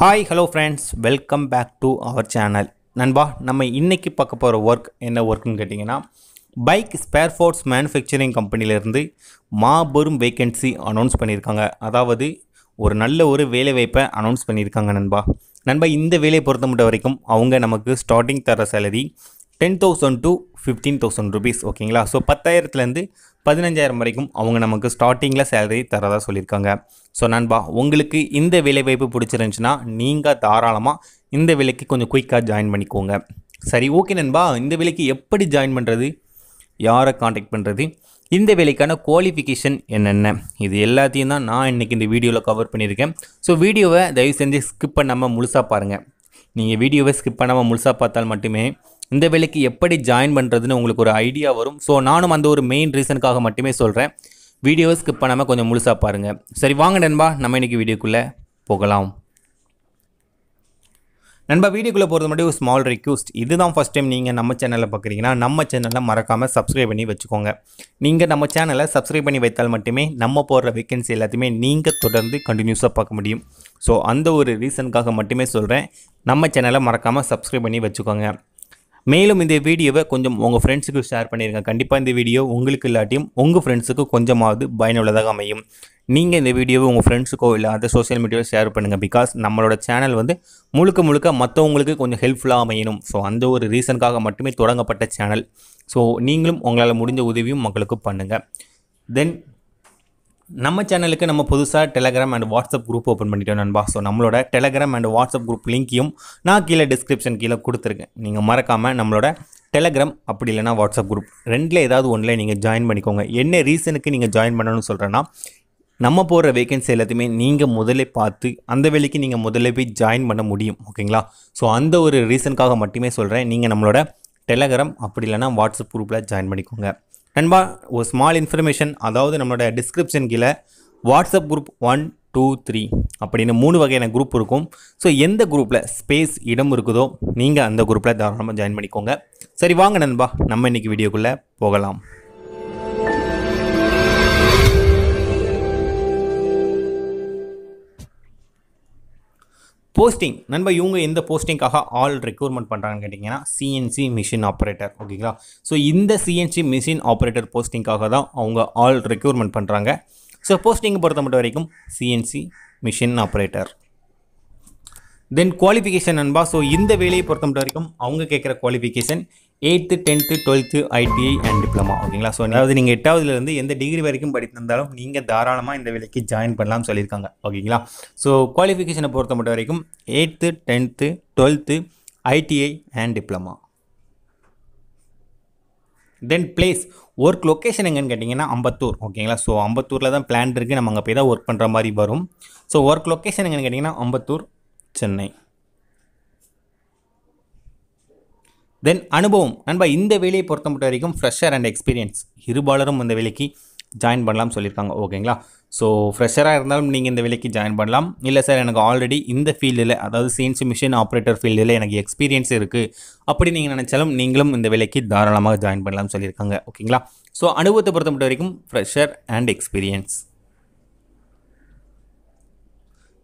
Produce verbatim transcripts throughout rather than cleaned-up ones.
Hi hello friends, welcome back to our channel. நண்பா, நம்ம இன்றைக்கி பார்க்க போகிற ஒர்க் என்ன ஒர்க்குன்னு கேட்டிங்கன்னா, பைக் ஸ்பேர் பார்ட்ஸ் மேனுஃபேக்சரிங் கம்பெனிலேருந்து மாபெரும் வேக்கன்சி அனௌன்ஸ் பண்ணியிருக்காங்க. அதாவது ஒரு நல்ல ஒரு வேலைவாய்ப்பை அனௌன்ஸ் பண்ணியிருக்காங்க நண்பா. நண்பா, இந்த வேலையை பொறுத்த மட்டும் வரைக்கும் அவங்க நமக்கு ஸ்டார்டிங் தர salary ten thousand to fifteen thousand rupees, ஓகேங்களா? ஸோ பத்தாயிரத்துலேருந்து பதினஞ்சாயிரம் வரைக்கும் அவங்க நமக்கு ஸ்டார்டிங்கில் சேலரி தரதாக சொல்லியிருக்காங்க. ஸோ நண்பா, உங்களுக்கு இந்த வேலைவாய்ப்பு பிடிச்சிருந்துச்சுன்னா நீங்கள் தாராளமாக இந்த வேலைக்கு கொஞ்சம் குயிக்காக ஜாயின் பண்ணிக்கோங்க. சரி, ஓகே நண்பா, இந்த வேலைக்கு எப்படி ஜாயின் பண்ணுறது, யாரை காண்டாக்ட் பண்ணுறது, இந்த வேலைக்கான குவாலிஃபிகேஷன் என்னென்ன, இது எல்லாத்தையும் தான் நான் இன்றைக்கி இந்த வீடியோவில் கவர் பண்ணியிருக்கேன். ஸோ வீடியோவை தயவு செஞ்சு ஸ்கிப் பண்ணாமல் முழுசாக பாருங்கள். நீங்கள் வீடியோவை ஸ்கிப் பண்ணாமல் முழுசாக பார்த்தால் மட்டுமே இந்த வேலைக்கு எப்படி ஜாயின் பண்ணுறதுன்னு உங்களுக்கு ஒரு ஐடியா வரும். ஸோ நானும் அந்த ஒரு மெயின் ரீசனுக்காக மட்டுமே சொல்கிறேன். வீடியோவை ஸ்கிப் பண்ணாமல் கொஞ்சம் முழுசாக பாருங்கள். சரி வாங்க நண்பா, நம்ம இன்றைக்கி வீடியோக்குள்ளே போகலாம். நண்பா, வீடியோக்குள்ளே போகிறது மட்டும் ஒரு ஸ்மால் ரிக்வஸ்ட். இதுதான் ஃபஸ்ட் டைம் நீங்கள் நம்ம சேனலில் பார்க்குறீங்கன்னா நம்ம சேனலில் மறக்காமல் சப்ஸ்கிரைப் பண்ணி வச்சுக்கோங்க. நீங்கள் நம்ம சேனலை சப்ஸ்கிரைப் பண்ணி வைத்தால் மட்டுமே நம்ம போடுற வேக்கன்சி எல்லாத்தையுமே நீங்கள் தொடர்ந்து கண்டினியூஸாக பார்க்க முடியும். ஸோ அந்த ஒரு ரீசனுக்காக மட்டுமே சொல்கிறேன், நம்ம சேனலை மறக்காமல் சப்ஸ்கிரைப் பண்ணி வச்சுக்கோங்க. மேலும் இந்த வீடியோவை கொஞ்சம் உங்கள் ஃப்ரெண்ட்ஸுக்கு ஷேர் பண்ணிடுங்க. கண்டிப்பாக இந்த வீடியோ உங்களுக்கு இல்லாட்டியும் உங்கள் ஃப்ரெண்ட்ஸுக்கு கொஞ்சமாவது பயனுள்ளதாக அமையும். நீங்கள் இந்த வீடியோவை உங்கள் ஃப்ரெண்ட்ஸுக்கோ இல்லை அதை சோஷியல் மீடியாவில் ஷேர் பண்ணுங்கள். பிகாஸ் நம்மளோட சேனல் வந்து முழுக்க முழுக்க மற்றவங்களுக்கு கொஞ்சம் ஹெல்ப்ஃபுல்லாக அமையணும். ஸோ அந்த ஒரு ரீசனுக்காக மட்டுமே தொடங்கப்பட்ட சேனல். ஸோ நீங்களும் உங்களால் முடிஞ்ச உதவியும் மக்களுக்கு பண்ணுங்கள். தென் நம்ம சேனலுக்கு நம்ம புதுசாக Telegram and WhatsApp group open பண்ணிட்டோம் நண்பா. ஸோ நம்மளோட டெலகிராம் அண்ட் வாட்ஸ்அப் குரூப் லிங்க்கையும் நான் கீழே டிஸ்கிரிப்ஷன் கீழே கொடுத்துருக்கேன். நீங்கள் மறக்காமல் நம்மளோட டெலகிராம் அப்படி இல்லைனா வாட்ஸ்அப் குரூப் ரெண்டில் ஏதாவது ஒன்றில் நீங்கள் ஜாயின் பண்ணிக்கோங்க. என்ன ரீசனுக்கு நீங்கள் ஜாயின் பண்ணணும்னு சொல்கிறேன்னா, நம்ம போடுற வேக்கன்சி எல்லாத்தையுமே நீங்கள் முதல்ல பார்த்து அந்த வேலைக்கு நீங்கள் முதல்ல போய் ஜாயின் பண்ண முடியும், ஓகேங்களா? ஸோ அந்த ஒரு ரீசனுக்காக மட்டுமே சொல்கிறேன், நீங்கள் நம்மளோட டெலகிராம் அப்படி இல்லைனா வாட்ஸ்அப் குரூப்பில் ஜாயின் பண்ணிக்கோங்க. நண்பா, ஒரு ஸ்மால் இன்ஃபர்மேஷன், அதாவது நம்மளோட டிஸ்கிரிப்ஷன் கீழே WhatsApp group one two three அப்படின்னு மூணு வகையான குரூப் இருக்கும். ஸோ எந்த குரூப்பில் ஸ்பேஸ் இடம் இருக்குதோ நீங்கள் அந்த குரூப்பில் தாராளமாக ஜாயின் பண்ணிக்கோங்க. சரி வாங்க நண்பா, நம்ம இன்றைக்கி வீடியோக்குள்ளே போகலாம். போஸ்டிங் நண்பா, இவங்க எந்த போஸ்டிங்காக ஆல் ரெக்யூர்மெண்ட் பண்ணுறாங்கன்னு கேட்டிங்கன்னா, சிஎன்சி மிஷின் ஆப்ரேட்டர், ஓகேங்களா? ஸோ இந்த சிஎன்சி மிஷின் ஆப்ரேட்டர் போஸ்டிங்காக தான் அவங்க ஆல் ரெக்யூர்மெண்ட் பண்ணுறாங்க. ஸோ போஸ்டிங்கை பொறுத்த மட்டும் வரைக்கும் CNC machine operator. Then qualification நண்பா, ஸோ இந்த வேலையை பொறுத்த மட்டும் வரைக்கும் அவங்க கேட்குற qualification eighth tenth twelfth ITI and diploma, ஓகேங்களா? ஸோ அதாவது நீங்கள் எட்டாவதுலேருந்து எந்த டிகிரி வரைக்கும் படித்திருந்தாலும் நீங்கள் தாராளமாக இந்த வேலைக்கு ஜாயின் பண்ணலாம்னு சொல்லியிருக்காங்க, ஓகேங்களா? ஸோ குவாலிஃபிகேஷனை பொறுத்த மட்டும் வரைக்கும் eighth tenth twelfth ITI and diploma. Then place, work location எங்கன்னு கேட்டிங்கன்னா அம்பத்தூர், ஓகேங்களா? ஸோ அம்பத்தூரில் தான் பிளான் இருக்குது, நம்ம அங்கே போய் தான் ஒர்க் பண்ணுற மாதிரி வரும். ஸோ ஒர்க் லொக்கேஷன் எங்கன்னு கேட்டிங்கன்னா அம்பத்தூர், சென்னை. தென் அனுபவம் நண்பா, இந்த வேலையை பொறுத்த மட்டும் வரைக்கும் ஃப்ரெஷர் அண்ட் எக்ஸ்பீரியன்ஸ் இருபாலரும் இந்த வேலைக்கு ஜாயின் பண்ணலாம்னு சொல்லியிருக்காங்க, ஓகேங்களா? ஸோ ஃப்ரெஷராக இருந்தாலும் நீங்கள் இந்த வேலைக்கு ஜாயின் பண்ணலாம். இல்லை சார், எனக்கு ஆல்ரெடி இந்த ஃபீல்டில், அதாவது சிஎன்சி மிஷின் ஆப்ரேட்டர் ஃபீல்டில் எனக்கு எக்ஸ்பீரியன்ஸ் இருக்குது அப்படி நீங்கள் நினச்சாலும் நீங்களும் இந்த வேலைக்கு தாராளமாக ஜாயின் பண்ணலாம்னு சொல்லியிருக்காங்க, ஓகேங்களா? ஸோ அனுபவத்தை பொறுத்த மட்டும் வரைக்கும் fresher and experience.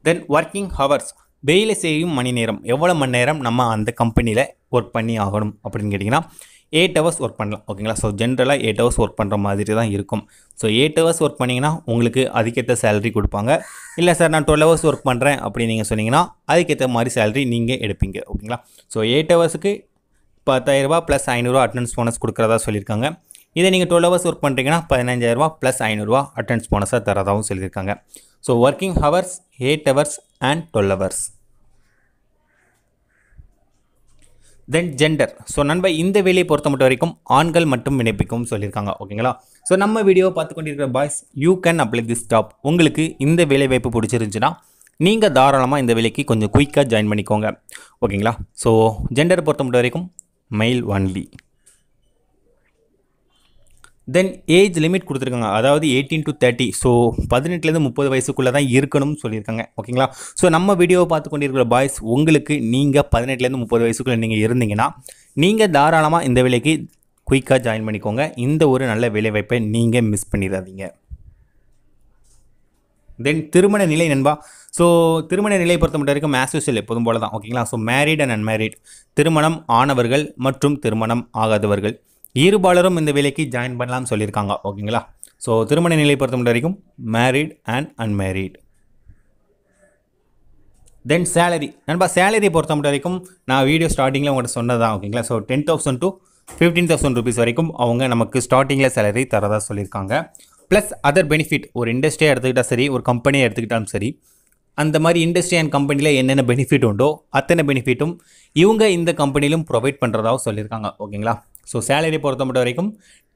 Then working hours, வேலை செய்யும் மணி நேரம், எவ்வளோ மணி நேரம் நம்ம அந்த கம்பெனியில் ஒர்க் பண்ணி ஆகணும் அப்படின்னு கேட்டிங்கன்னா எயிட் ஹவர்ஸ் ஒர்க் பண்ணலாம், ஓகேங்களா? ஸோ ஜென்ரலாக எயிட் ஹவர்ஸ் ஒர்க் பண்ணுற மாதிரி தான் இருக்கும். ஸோ எயிட் ஹவர்ஸ் ஒர்க் பண்ணிங்கன்னா உங்களுக்கு அதுக்கேற்ற சேலரி கொடுப்பாங்க. இல்லை சார், நான் டுவெல் ஹவர்ஸ் ஒர்க் பண்ணுறேன் அப்படின்னு நீங்கள் சொன்னீங்கன்னா அதுக்கேற்ற மாதிரி சேலரி நீங்கள் எடுப்பீங்க, ஓகேங்களா? ஸோ எயிட் ஹவர்ஸுக்கு பத்தாயிரரூபா ப்ளஸ் ஐநூறுரூவா அட்டெண்டன்ஸ் போனஸ் கொடுக்குறதா சொல்லியிருக்காங்க. இதை நீங்கள் டுவெல் ஹவர்ஸ் ஒர்க் பண்ணுறீங்கன்னா பதினஞ்சாயிரரூபா ப்ளஸ் ஐநூறுரூவா அட்டெண்டன்ஸ் போனஸாக தரதாகவும் சொல்லியிருக்காங்க. So working hours eight hours and twelve hours. Then gender, so நண்பா இந்த வேலையை பொறுத்த மட்டும் வரைக்கும் ஆண்கள் மட்டும் விண்ணப்பிக்கும் சொல்லியிருக்காங்க, ஓகேங்களா? ஸோ நம்ம வீடியோவை பார்த்து கொண்டிருக்கிற boys, you can apply this job. உங்களுக்கு இந்த வேலை வாய்ப்பு பிடிச்சிருந்துச்சுன்னா நீங்கள் தாராளமாக இந்த வேலைக்கு கொஞ்சம் குயிக்காக ஜாயின் பண்ணிக்கோங்க, ஓகேங்களா? ஸோ ஜெண்டரை பொறுத்த மட்டும் வரைக்கும் male only. Then age limit கொடுத்துருக்காங்க, அதாவது எயிட்டீன் டு தேர்ட்டி, ஸோ பதினெட்டுலேருந்து முப்பது வயசுக்குள்ளே தான் இருக்கணும்னு சொல்லியிருக்காங்க, ஓகேங்களா? ஸோ நம்ம வீடியோவை பார்த்து கொண்டிருக்கிற பாய்ஸ், உங்களுக்கு நீங்கள் பதினெட்டுலேருந்து முப்பது வயசுக்குள்ளே நீங்கள் இருந்தீங்கன்னா நீங்கள் தாராளமாக இந்த வேலைக்கு குயிக்காக ஜாயின் பண்ணிக்கோங்க. இந்த ஒரு நல்ல வேலைவாய்ப்பை நீங்கள் மிஸ் பண்ணிடாதீங்க. Then Thirumana Nilai Nanba. So Thirumana Nilai Perthamatarikum as usual, Pudumbola, okay, so married and unmarried, Thirumanam Anavargal, Matrum Thirumanam Agadavargal. Year Balarum in the Velaki giant Banlam Solirkanga, okay. So Thirumana Nilai Perthamatarikum, married and unmarried. Then salary. Nanba salary Perthamatarikum, now video starting la Sonda, okay, so ten thousand to fifteen thousand rupees Varikum, Aunga Namak starting salary Tarada Solirkanga. Plus other benefit or industry எடுத்துக்கிட்டா சரி ஒரு company எடுத்துக்கிட்டாலும் சரி அந்த மாதிரி industry and companyல என்னென்ன benefit உண்டோ அத்தனை benefitடும் இவங்க இந்த கம்பெனியிலும் ப்ரொவைட் பண்றதாவ சொல்லிருக்காங்க ஓகேங்களா சோ salary பொறுத்த மட்டும் வரைக்கும்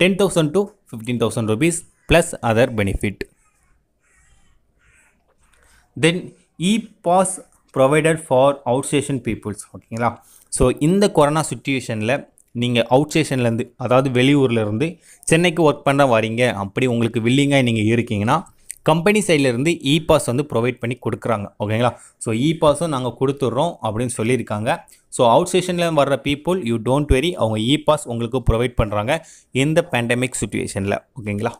ten thousand to fifteen thousand rupees plus other benefit then e-pass provided for outstation peoples ஓகேங்களா சோ இந்த கொரோனா சிச்சுவேஷன்ல நீங்க அவுட் ஸ்டேஷன்ல இருந்து அதாவது வெளியூர்ல இருந்து சென்னைக்கு வர்க் பண்ண வரீங்க அப்படி உங்களுக்கு வில்லிங்கா நீங்க இருக்கீங்கனா கம்பெனி சைடுல இருந்து இ பாஸ் வந்து ப்ரொவைட் பண்ணி கொடுக்கறாங்க ஓகேங்களா சோ இ பாஸும் நாங்க கொடுத்துறோம் அப்படினு சொல்லிருக்காங்க சோ அவுட் ஸ்டேஷன்ல வர்ற people you don't worry அவங்க இ பாஸ் உங்களுக்கு ப்ரொவைட் பண்றாங்க இந்த pandemic situationல ஓகேங்களா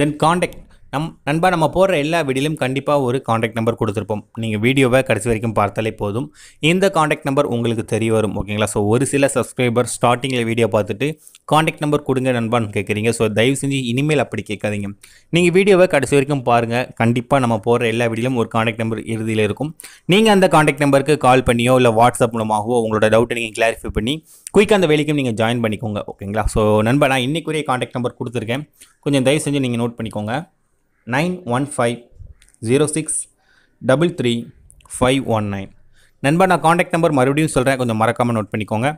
then contact நம் நண்பா நம்ம போற எல்லா வீடியோலயும் கண்டிப்பா ஒரு कांटेक्ट நம்பர் கொடுத்திருப்போம் நீங்க வீடியோவை கடைசி வரைக்கும் பார்த்தாலே போதும் இந்த कांटेक्ट நம்பர் உங்களுக்கு தெரிய வரும் ஓகேங்களா சோ ஒரு சில சப்ஸ்கிரைபர் ஸ்டார்டிங்ல வீடியோ பார்த்துட்டு कांटेक्ट நம்பர் கொடுங்க நண்பான்னு கேக்குறீங்க சோ தயவு செஞ்சு இனிமேல் அப்படி கேட்காதீங்க நீங்க வீடியோவை கடைசி வரைக்கும் பாருங்க கண்டிப்பா நம்ம போற எல்லா வீடியோலயும் ஒரு कांटेक्ट நம்பர் இறுதியில இருக்கும் நீங்க அந்த कांटेक्ट நம்பருக்கு கால் பண்ணியோ இல்ல வாட்ஸ்அப் மூலமாவோ உங்களோட டவுட் நீங்க கிளாரிஃபை பண்ணி குயிக்கா அந்த வேலைக்கு நீங்க ஜாயின் பண்ணிக்கோங்க ஓகேங்களா சோ நண்பா நான் இன்னைக்கு ஒரே कांटेक्ट நம்பர் கொடுத்திருக்கேன் கொஞ்சம் தயவு செஞ்சு நீங்க நோட் பண்ணிக்கோங்க nine one five zero six three three five one nine நண்பா நான் कांटेक्ट நம்பர் மறுபடியும் சொல்றேன் கொஞ்சம் மறக்காம நோட் பண்ணிக்கோங்க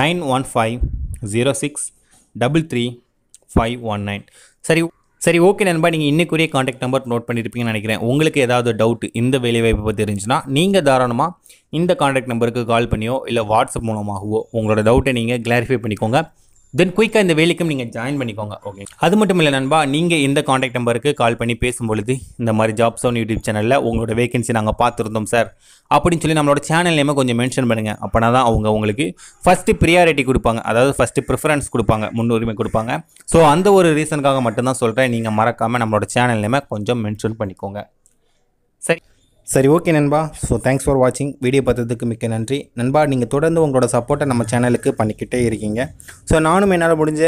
nine one five zero six three three five one nine சரி சரி ஓகே நண்பா நீங்க இன்னைக்குரிய कांटेक्ट நம்பர் நோட் பண்ணிருப்பீங்கன்னு நினைக்கிறேன் உங்களுக்கு ஏதாவது டவுட் இந்த வேலைவாய்ப்பு பத்தி தெரிஞ்சினா நீங்க தாராளமா இந்த कांटेक्ट நம்பருக்கு கால் பண்ணியோ இல்ல வாட்ஸ்அப் மூலமாவோ உங்களோட டவுட்டை நீங்க கிளாரிஃபை பண்ணிக்கோங்க Then quick in the Velikum Ninga join Manikonga. Okay. Adamutamilanba, Ninga in the contact number, call Penny Pace Moldi, the Marjobs on YouTube channel, Ungo vacancy in Angapathum, sir. Apparently, I'm not a channel name on the mention Benga, Apanada, Unga, first priority Kurupanga, other first preference Kurupanga, Mundurima Kurupanga. So, on the reason Kagamatana Solta, Ninga Marakam, I'm not a channel name, Conjum mentioned Panikonga. சரி okay நண்பா so thanks for வாட்சிங் வீடியோ பார்த்ததுக்கு மிக்க நன்றி நண்பா நீங்க தொடர்ந்து உங்களோட சப்போர்ட்ட நம்ம சேனலுக்கு பண்ணிக்கிட்டே இருக்கீங்க சோ நானும் என்னால முடிஞ்ச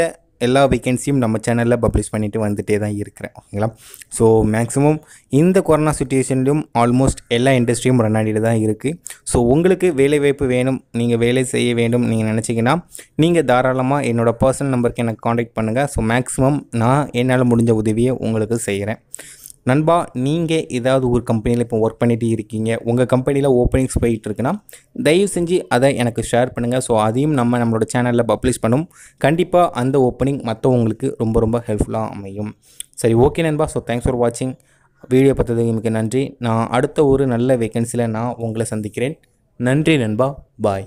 எல்லா வேகன்சியும் நம்ம சேனல்ல பப்ளிஷ் பண்ணிட்டு வந்துட்டே தான் இருக்கறேன் ஓகேங்களா சோ மேக்ஸिमम இந்த கொரோனா சிச்சுவேஷன்லயும் ஆல்மோஸ்ட் எல்லா இண்டஸ்ட்ரியும் ரன் ஆடிட்டு தான் இருக்கு சோ உங்களுக்கு வேலை வாய்ப்பு வேணும் நீங்க வேலை செய்ய வேண்டும் நீங்க நினைச்சீங்கனா நீங்க தாராளமா என்னோட पर्सनल நம்பருக்கு எனக்கு कांटेक्ट பண்ணுங்க சோ maximum நான் என்னால முடிஞ்ச உதவியை உங்களுக்கு செய்றேன் நண்பா நீங்க ஏதாவது ஒரு கம்பெனில இப்ப வர்க் பண்ணிட்டு இருக்கீங்க உங்க கம்பெனில ஓபனிங்ஸ் போயிட்டு இருக்குனா தயவு செஞ்சு அதை எனக்கு ஷேர் பண்ணுங்க சோ அதையும் நம்ம நம்மளோட சேனல்ல பப்ளிஷ் பண்ணோம் கண்டிப்பா அந்த ஓபனிங் மத்தவங்களுக்கு ரொம்ப ரொம்ப ஹெல்ப்ஃபுல்லா அமையும் சரி ஓகே நண்பா சோ தேங்க்ஸ் ஃபார் வாட்சிங் வீடியோ பார்த்ததுக்கு மிக்க நன்றி நான் அடுத்த ஒரு நல்ல வேகன்சில நான் உங்களை சந்திக்கிறேன் நன்றி நண்பா பை